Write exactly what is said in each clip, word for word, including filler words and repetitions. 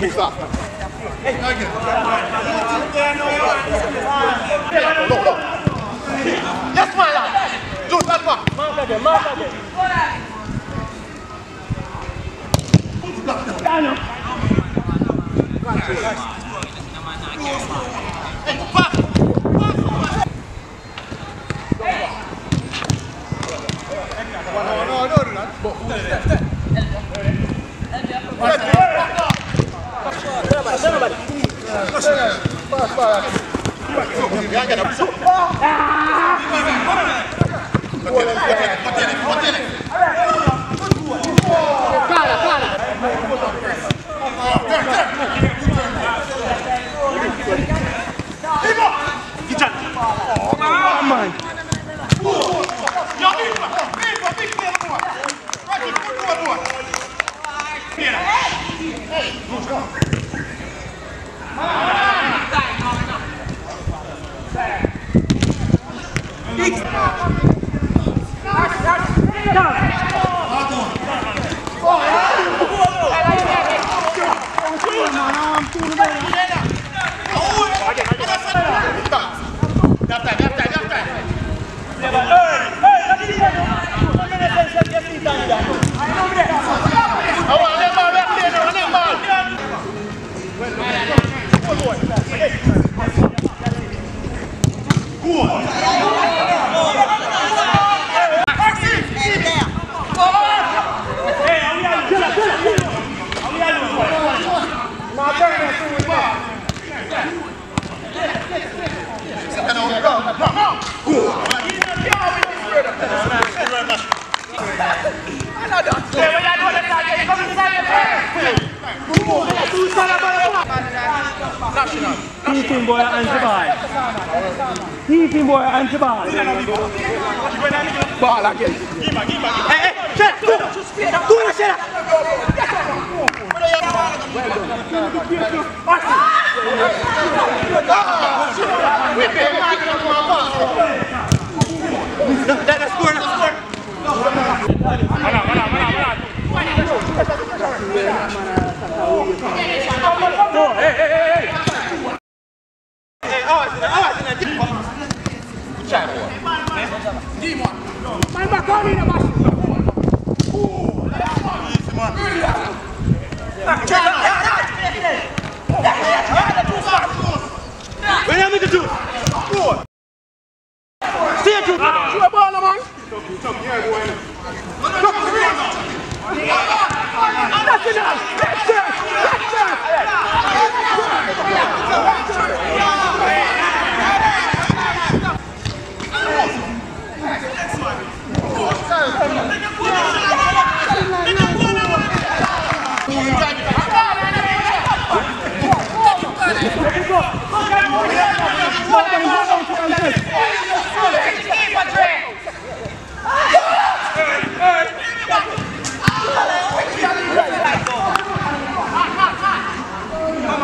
Laisse-moi là. Joue, laisse-moi. Marque à deux.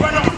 Bueno.